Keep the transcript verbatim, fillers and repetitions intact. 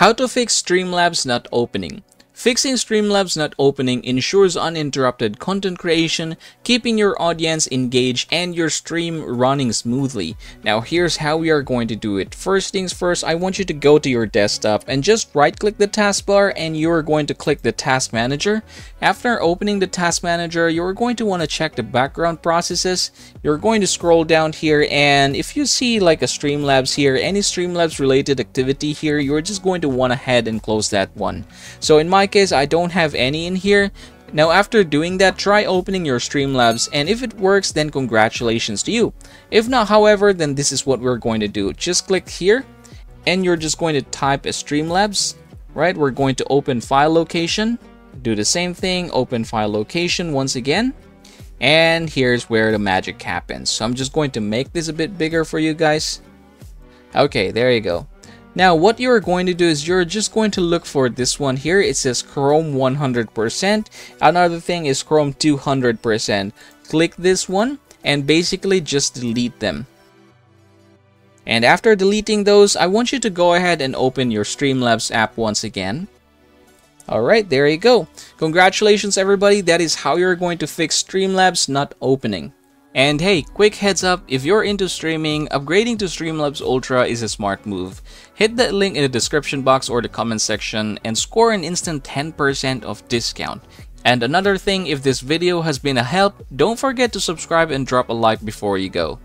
How to fix Streamlabs not opening. Fixing Streamlabs not opening ensures uninterrupted content creation, keeping your audience engaged, and your stream running smoothly. Now here's how we are going to do it. First things first, I want you to go to your desktop and just right click the taskbar and you're going to click the task manager. After opening the task manager, you're going to want to check the background processes. You're going to scroll down here, and if you see like a Streamlabs here, any Streamlabs related activity here, you're just going to want to head and close that one. So in my case, I don't have any in here. Now after doing that, try opening your Streamlabs, and if it works, then congratulations to you. If not, however, then this is what we're going to do. Just click here and you're just going to type a Streamlabs, right? We're going to open file location, do the same thing, open file location once again, and here's where the magic happens. So I'm just going to make this a bit bigger for you guys. Okay, there you go. Now what you're going to do is you're just going to look for this one here. It says Chrome one hundred percent. Another thing is Chrome two hundred percent. Click this one and basically just delete them. And after deleting those, I want you to go ahead and open your Streamlabs app once again. Alright, there you go. Congratulations everybody, that is how you're going to fix Streamlabs not opening. And hey, quick heads up, if you're into streaming, upgrading to Streamlabs Ultra is a smart move. Hit that link in the description box or the comment section and score an instant ten percent off discount. And another thing, if this video has been a help, don't forget to subscribe and drop a like before you go.